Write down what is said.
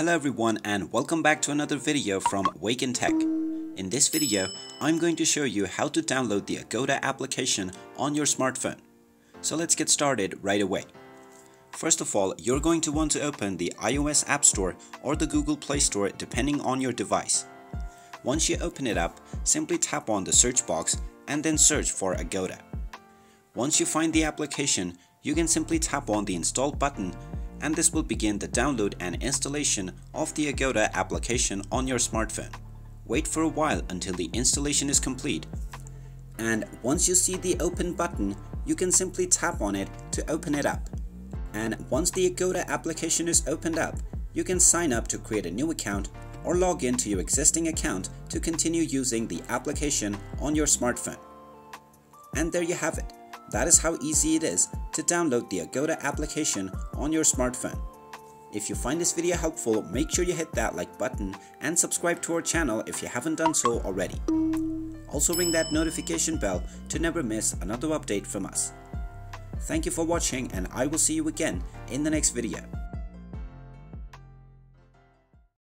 Hello everyone and welcome back to another video from Wake in Tech. In this video, I'm going to show you how to download the Agoda application on your smartphone. So let's get started right away. First of all, you're going to want to open the iOS App Store or the Google Play Store depending on your device. Once you open it up, simply tap on the search box and then search for Agoda. Once you find the application, you can simply tap on the install button and this will begin the download and installation of the Agoda application on your smartphone. Wait for a while until the installation is complete. And once you see the open button, you can simply tap on it to open it up. And once the Agoda application is opened up, you can sign up to create a new account or log in to your existing account to continue using the application on your smartphone. And there you have it. That is how easy it is to download the Agoda application on your smartphone. If you find this video helpful, make sure you hit that like button and subscribe to our channel if you haven't done so already. Also ring that notification bell to never miss another update from us. Thank you for watching and I will see you again in the next video.